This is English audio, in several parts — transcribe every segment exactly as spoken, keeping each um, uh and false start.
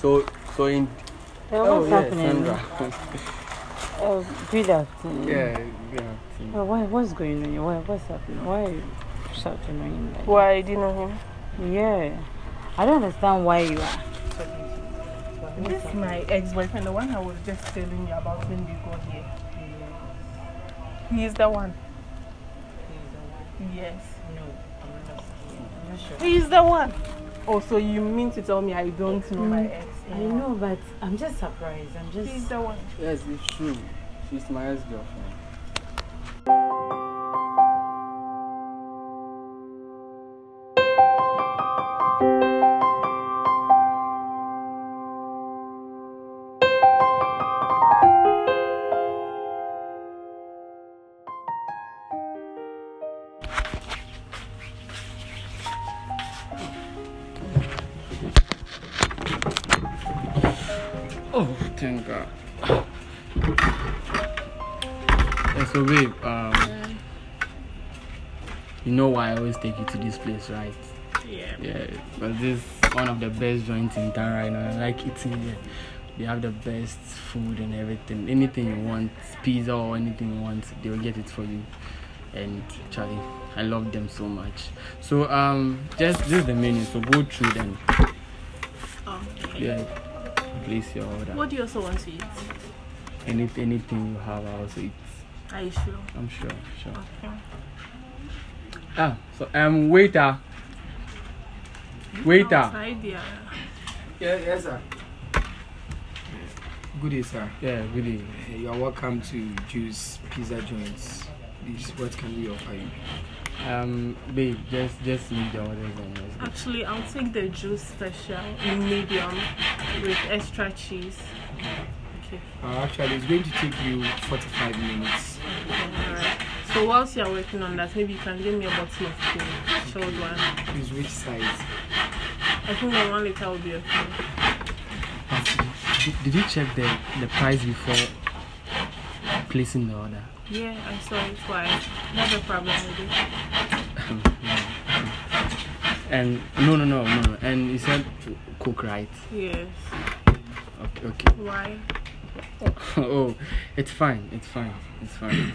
So, so in. Yeah, oh, what's yes, happening? Oh, good afternoon. Yeah, good afternoon. Well, why, what's going on? Why, what's happening? Why are you shouting on him? Like why do you know him? Yeah. I don't understand why you are. This is my ex-boyfriend, the one I was just telling you about when we got here. Yeah. He is the one. He is the one? Yes. No, I'm not, I'm not sure. He is the one. Oh, so you mean to tell me I don't know mm. my ex? I know, but I'm just surprised. I'm just. She's the one. Yes, it's true. She's my ex-girlfriend. Oh, thank God. Yeah, so babe, um, yeah. you know why I always take you to this place, right? Yeah. Yeah, but this is one of the best joints in town right now. I like eating here. They have the best food and everything. Anything you want, pizza or anything you want, they will get it for you. And Charlie, I love them so much. So um, just this is the menu. So go through them. Oh. Okay. Yeah. Place your order. What do you also want to eat? Any, anything you have, I also eat. Are you sure? I'm sure, sure. Okay. Ah, so um, waiter. Waiter. Outside, yeah. Yeah, yes, sir. Good day, sir. Yeah, good day. You are welcome to Juice Pizza Joints. What can we offer you? Um, babe, just just leave the orders and actually, I'll take the juice special in medium with extra cheese. Okay. Uh, actually, it's going to take you forty-five minutes. Okay, alright. So whilst you are working on that, maybe you can give me a bottle of coke, chilled one. Is which size? I think the one liter will be okay. Did, did you check the the price before placing the order? Yeah, I saw it twice. Not a problem with it. And no, no, no, no. And you said cook, right? Yes. Okay. okay. Why? Oh, it's fine. It's fine. It's fine.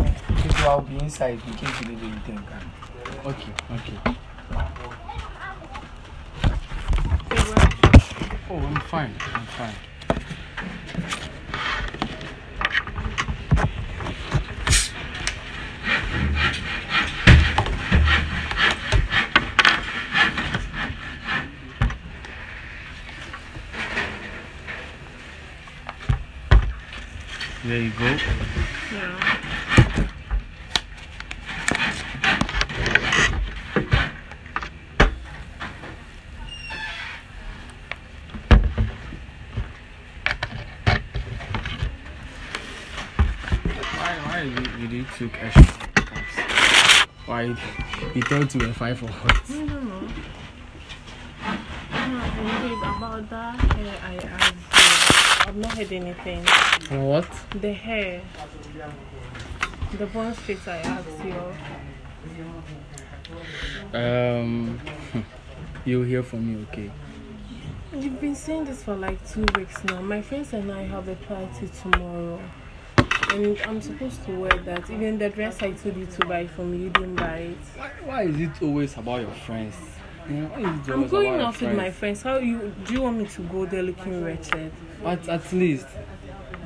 If I'll be inside, in case you need anything. Okay. Okay. Oh, I'm fine. I'm fine. There you go. Yeah. Took extra cups. Why? He told you a five for what? I don't know. I don't know about that hair I asked. I've not heard anything. What? The hair. The bone space I asked you. Um, you'll hear from me, okay? You've been saying this for like two weeks now. My friends and I have a party tomorrow. And I'm supposed to wear that. Even the dress I told you to buy for me, you didn't buy it. Why, why is it always about your friends? You know, is it I'm going off with my friends. How you do you want me to go there looking wretched? At at least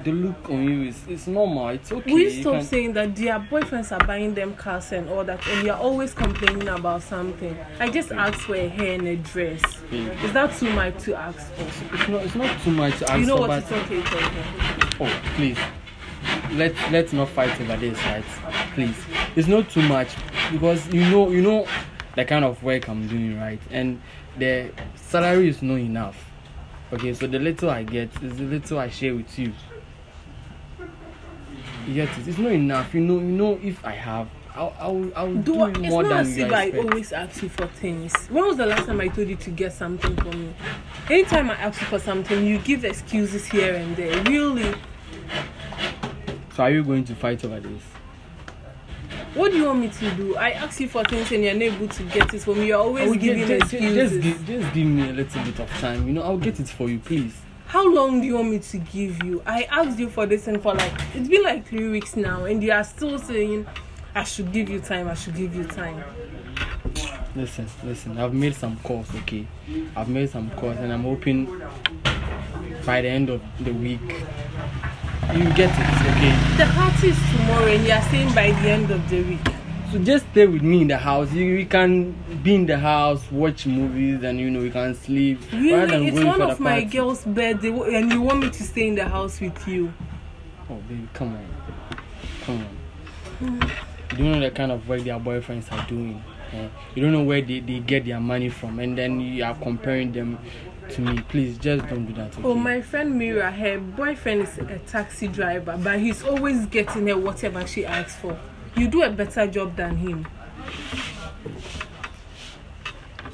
the look on you is it's normal. It's okay. We stop can... saying that their boyfriends are buying them cars and all that, and you're always complaining about something. I just asked for a hair and a dress. Yeah. Is that too much to ask for? It's not. It's not too much to ask for. You know for, what? But... It's okay. It's okay. Oh, please. Let let's not fight over this, right? Please, it's not too much because you know you know the kind of work I'm doing, right? And the salary is not enough. Okay, so the little I get is the little I share with you. You get it? It's not enough. You know you know if I have, I'll I'll, I'll do, do it more than you expect. It's not as if I always ask you for things. When was the last time I told you to get something for me? Anytime I ask you for something, you give excuses here and there. Really. So are you going to fight over this? What do you want me to do? I asked you for things and you're not able to get it for me. You're always giving me excuses. Just give, just give me a little bit of time. You know, I'll get it for you, please. How long do you want me to give you? I asked you for this and for like, it's been like three weeks now and you are still saying, I should give you time, I should give you time. Listen, listen, I've made some calls, okay? I've made some calls and I'm hoping by the end of the week, you get it, okay? The party is tomorrow and you are saying by the end of the week. So just stay with me in the house. You, you can be in the house, watch movies, and you know you can sleep. Really, it's one of my girl's birthday, and you want me to stay in the house with you? Oh, baby, come on, come on. Mm. You don't know the kind of work their boyfriends are doing. Eh? You don't know where they, they get their money from, and then you are comparing them to me. Please, just don't do that. Okay? Oh, my friend Mira, her boyfriend is a taxi driver, but he's always getting her whatever she asks for. You do a better job than him.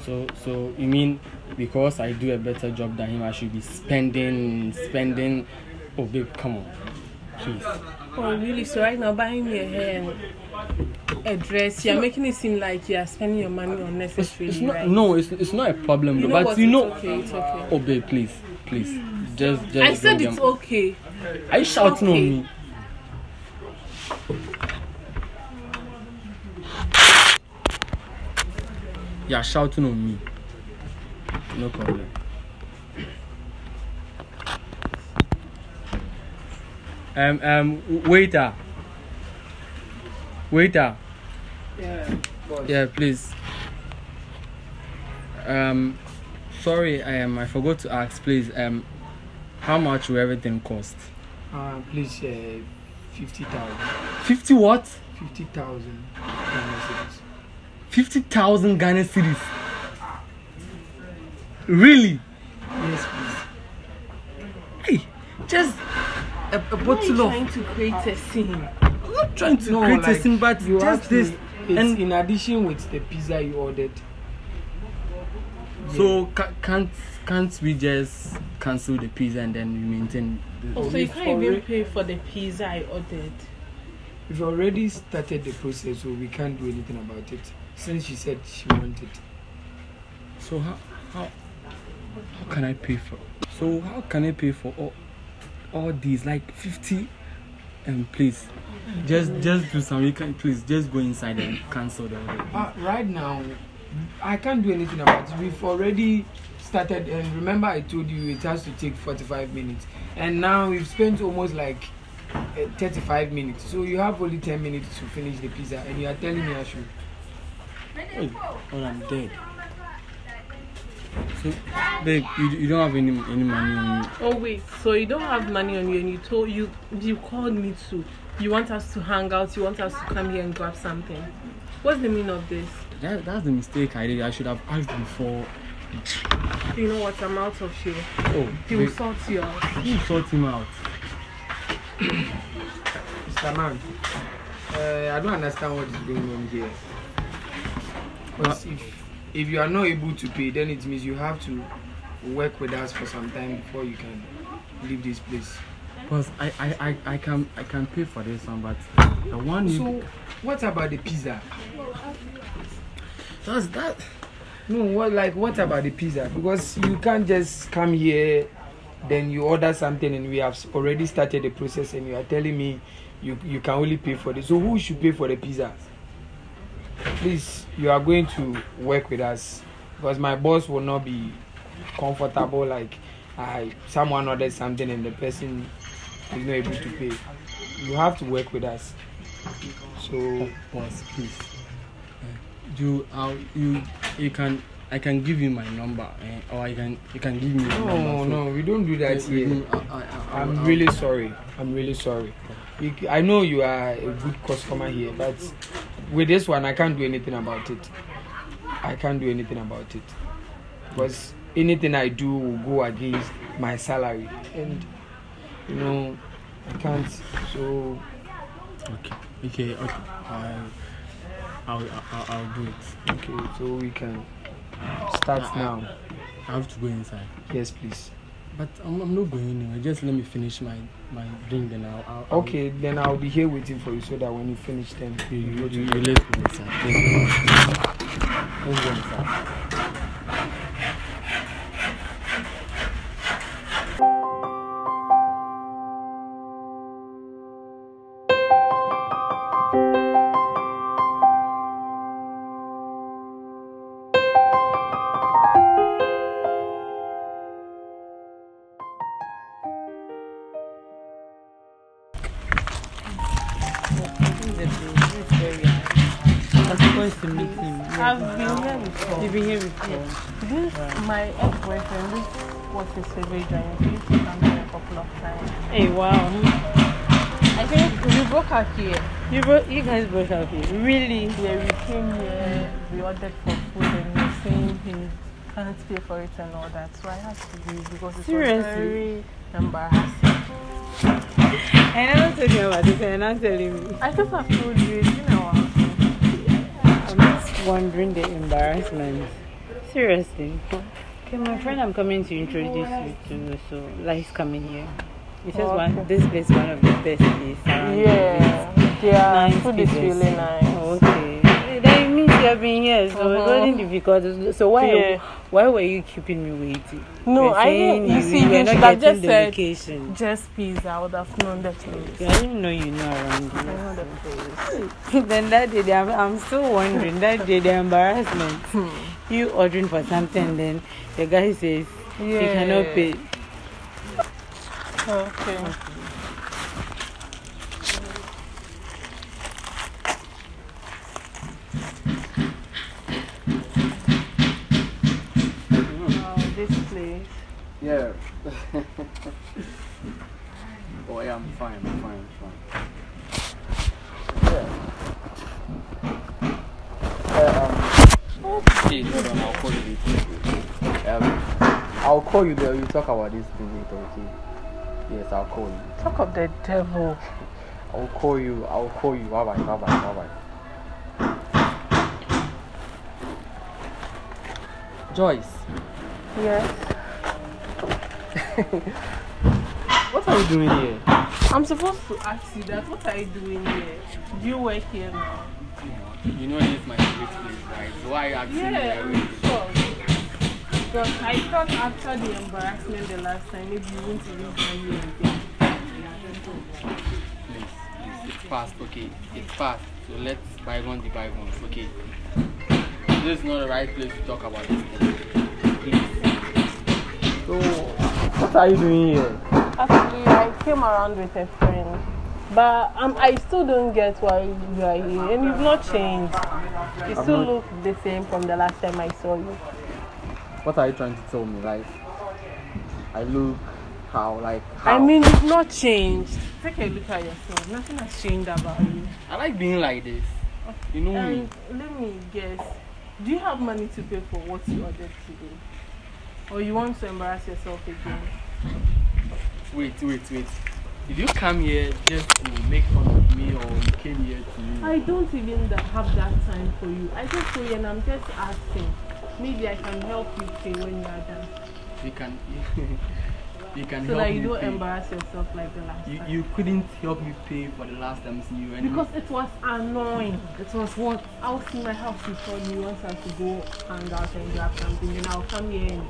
So, so you mean because I do a better job than him, I should be spending, spending? Oh, babe, come on, please. Oh, really? So right now, buying me a hair, a dress, you're making it seem like you're spending your money unnecessarily. It's, it's not, right? No, it's it's not a problem. You know, but what? You know, it's okay, it's okay. Oh, babe, please, please, mm. just, just. I said it's them. Okay. Are you shouting okay. on me? You are shouting on me. No problem. Um, um, waiter. Waiter. Yeah, boss. Yeah, please. Um, sorry, um, I forgot to ask, please. Um, how much will everything cost? Uh, please, uh, fifty thousand. Fifty what? Fifty thousand. fifty thousand Ghana cedis. Really? Yes, please. Hey, just a, a bottle of. I'm trying to create a scene. I'm not trying to no, create like a scene, but you just this. Me, and in addition with the pizza you ordered. So yeah. can't can't we just cancel the pizza and then we maintain? The oh, so you can't even pay for the pizza I ordered. We've already started the process, so we can't do anything about it. Since she said she wanted. So how how how can I pay for? So how can I pay for all all these like fifty? And um, please, just just do something. Can please just go inside and cancel the order. Uh, right now, I can't do anything about it. We've already started, and remember I told you it has to take forty-five minutes, and now we've spent almost like uh, thirty-five minutes. So you have only ten minutes to finish the pizza, and you are telling me I should. Wait, or I'm dead. So, babe, you, you don't have any any money on you. Oh wait, so you don't have money on you, and you told you you called me to. You want us to hang out. You want us to come here and grab something. What's the meaning of this? That that's the mistake I did. I should have asked before. You know what? I'm out of here. Oh, he will sort you out. Who sort him out? Mister Man, uh, I don't understand what is going on here. Because if, if you are not able to pay, then it means you have to work with us for some time before you can leave this place. Because I, I, I, I, can, I can pay for this one, but the one you... So, what about the pizza? That's that... No, what, like, what about the pizza? Because you can't just come here, then you order something and we have already started the process and you are telling me you, you can only pay for this. So, who should pay for the pizza? Please, you are going to work with us because my boss will not be comfortable like I someone ordered something and the person is not able to pay. You have to work with us. So boss, please. Do uh, you you can I can give you my number eh? Or I can you can give me your no, number. No, so no, we don't do that here. Me, I, I, I, I'm I, I, really sorry. I'm really sorry. You, I know you are a good customer here, but with this one, I can't do anything about it. I can't do anything about it. Because anything I do will go against my salary. And, you know, I can't. So... Okay. Okay. Okay. Uh, I'll, I'll, I'll do it. Okay. So we can start now. I have to go inside. Yes, please. But I'm, I'm not going anywhere. Just let me finish my my drink, then I'll. I'll, I'll okay, then I'll be here waiting for you so that when you finish, then you you, you, you let me, sir. Thank you. Thank you, sir. Hey, wow. I think we broke out here. You, bro- you guys broke out here? Really? Yeah, we came here, we ordered for food and we were saying we can't pay for it and all that. So I had to leave because it was very embarrassing. And I was talking about this and I'm telling me. I thought I've told you, you know. I'm just wondering the embarrassment. Seriously. Okay, my friend, I'm coming to introduce you to, so Life's coming here. It's just okay. one, this place is one of the best places. Yeah, place. yeah, nice food places. Is really nice. Oh, okay. That it means you have been here, so mm-hmm. it wasn't difficult. So why yeah. why were you keeping me waiting? No, I didn't. You see, you should have just said, vacation. just please, I would have known that place. Yeah, I didn't know you know around here. I know so. the place. Then that day, I'm, I'm still wondering, that day, the embarrassment. Hmm. You ordering for something, and then the guy says yeah. you cannot pay. Okay. okay. Wow, this place. Yeah. Oh yeah, I'm fine. I'm fine. I'm fine. Yeah. Uh, um, Okay, hold on, I'll call you later. Um, I'll call you there, we'll talk about this thing later, okay? Yes, I'll call you. Talk of the devil. I'll call you, I'll call you. Bye bye, bye bye, bye bye. Joyce. Yes. What are you doing here? I'm supposed to ask you that. What are you doing here? Do you work here now? You know this is my favorite place, right? So I actually yeah, I'm sure. But I thought after the embarrassment the last time, maybe you wouldn't even tell me anything. Please, please, it's fast, okay? It's fast. So let's bygone the bygones, okay? This is not the right place to talk about this thing. Please. So, what are you doing here? Actually, I came around with a friend. But um, I still don't get why you are here, and you've not changed. You I'm still look the same from the last time I saw you. What are you trying to tell me? Like, I look how, like, how? I mean, you've not changed. Take a look at yourself. Nothing has changed about you. I like being like this. You know and me. Let me guess. Do you have money to pay for what you ordered today? Or you want to embarrass yourself again? Wait, wait, wait. Did you come here just to make fun of me, or you came here to me? I don't even have that time for you. I just go here and I'm just asking. Maybe I can help you pay when you are done. You can, you can so help me. So that you don't pay. embarrass yourself like the last you, time. You couldn't help me pay for the last time seeing you anyway. Because it was annoying. It was what? I was in my house before you once I had to go hang out and grab something, and I'll come here and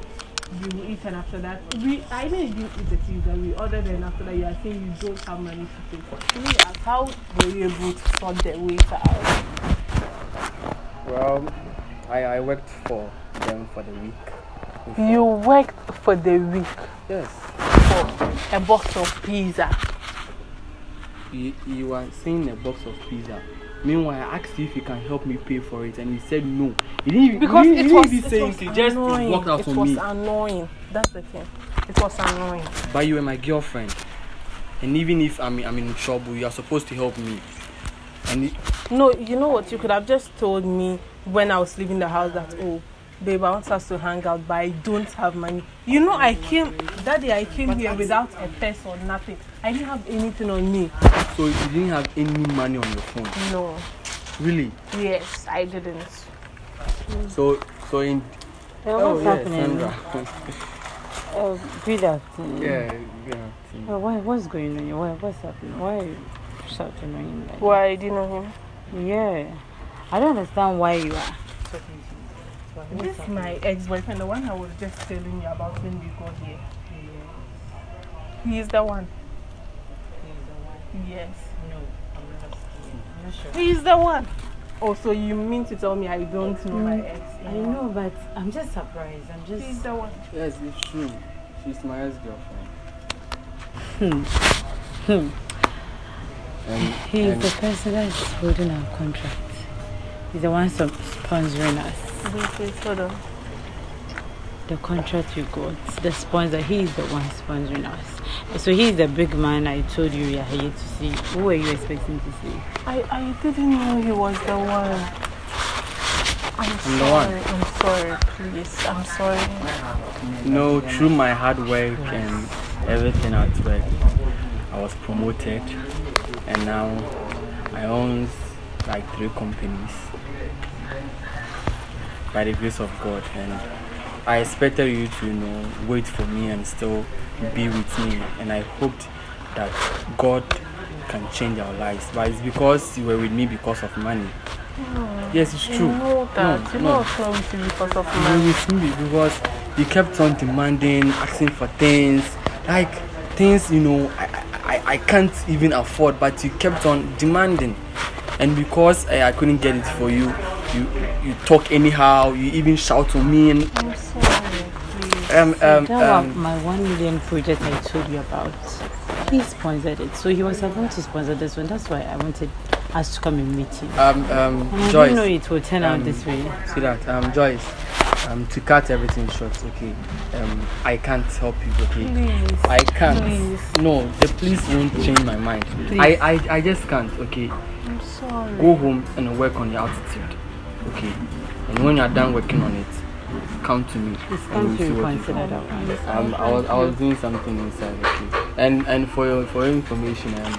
we will eat, and after that, we I know you didn't eat the things that we ordered, and after that, you are saying you don't have money to pay for. To me, ask how were you able to sort the waiter out? Well, I, I worked for them for the week. Before. You worked for the week? Yes. For a box of pizza. You, you were saying a box of pizza. Meanwhile, I asked you if you can help me pay for it, and you said no. You didn't, because you didn't, it was, it saying was you just annoying. Walked out it on was me. annoying. That's the thing. It was annoying. But you were my girlfriend, and even if I'm I'm in trouble, you are supposed to help me. And it... no, you know what? You could have just told me when I was leaving the house that oh, babe, I want us to hang out, but I don't have money. You know, I came that day. I came but here without a purse or nothing. I didn't have anything on me. So you didn't have any money on your phone? No. Really? Yes, I didn't. So, so in... Hey, what's oh, happening? Yes, Sandra. Oh, good afternoon. Yeah, good afternoon. Oh, why, what's going on? Why, what's happening? Why are you shouting on him like Why, that? Do you know him? Yeah. I don't understand why you are talking to him. This is my ex-boyfriend, the one I was just telling you about when we got here. Yeah. He is the one. He is the one? Yes. No, I'm not, I'm not sure. He is the one. Oh, so you mean to tell me I don't know mm. my ex? I know, but I'm just surprised. I'm just... She's the one. Yes, it's true. She's my ex-girlfriend. Hmm. Hmm. And, he is and... the person that is holding our contract. He's the one sponsoring us. This is, hold on. The contract we got, the sponsor, he is the one sponsoring us. So he is the big man I told you we are here to see. Who were you expecting to see? I, I didn't know he was the one. I'm, I'm sorry, one. I'm sorry, please, I'm sorry. No, through my hard work and everything at work, I was promoted and now I own like three companies by the grace of God. And I expected you to, you know, wait for me and still be with me, and I hoped that God can change our lives. But it's because you were with me because of money. No, yes, it's true. You know that. No, you know no. With you because of money. You were with me because you kept on demanding, asking for things, like things you know I I, I can't even afford, but you kept on demanding, and because I, I couldn't get it for you. You, you talk anyhow, you even shout to me. And I'm sorry, please. Um, um, that um, was my one million project I told you about. He sponsored it, so he was about to sponsor this one. That's why I wanted us to come and meet him. Um, um, and I Joyce, didn't know it will turn um, out this way. See that, um, Joyce, um, to cut everything short, okay? Um, I can't help you, okay? Please. I can't. Please. No, the police won't change my mind. Please. I, I, I just can't, okay? I'm sorry. Go home and work on your attitude. Okay, and when you're done working on it, come to me. It's time to consider that one. I was I was doing something inside. Okay, and and for your for your information, um,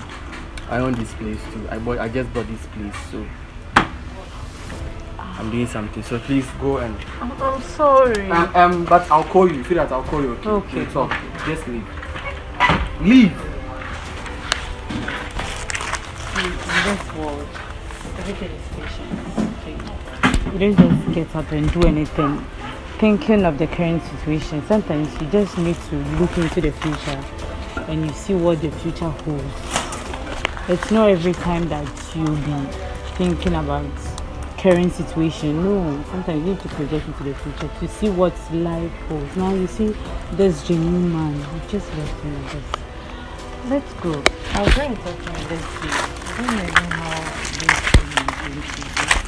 I own this place too. I bought I just bought this place, so I'm doing something. So please go and. I'm, I'm sorry. Um, um, but I'll call you. Feel that I'll call you. Okay. Okay. You talk. Just leave. Leave. This world, everything is patient. You don't just get up and do anything thinking of the current situation. Sometimes you just need to look into the future and you see what the future holds. It's not every time that you'll be thinking about current situation. No, sometimes you need to project into the future to see what life holds. Now you see this genuine man who just left him like this. Let's go. I'll go and talk to him this week. I don't know how this is going to be.